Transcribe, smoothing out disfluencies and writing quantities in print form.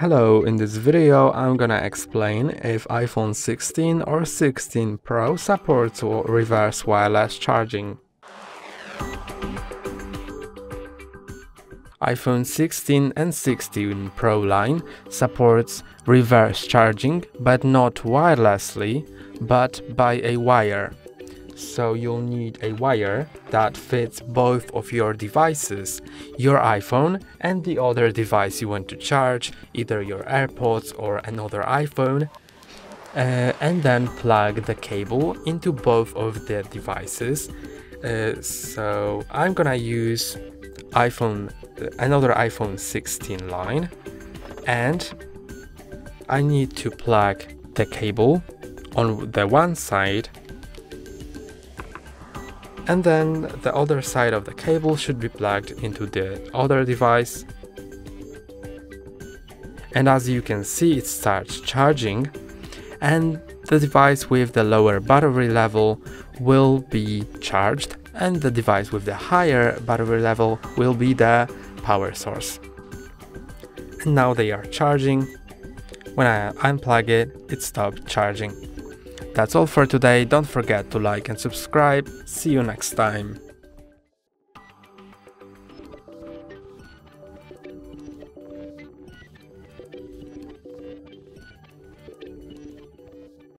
Hello, in this video I'm gonna explain if iPhone 16 or 16 Pro supports reverse wireless charging. iPhone 16 and 16 Pro line supports reverse charging, but not wirelessly, but by a wire. So you'll need a wire that fits both of your devices, your iPhone and the other device you want to charge, either your AirPods or another iPhone, and then plug the cable into both of the devices. So I'm gonna use another iPhone 16 line, and I need to plug the cable on the one side, and then the other side of the cable should be plugged into the other device. And as you can see, it starts charging, and the device with the lower battery level will be charged, and the device with the higher battery level will be the power source. And now they are charging. When I unplug it, it stopped charging. That's all for today. Don't forget to like and subscribe. See you next time.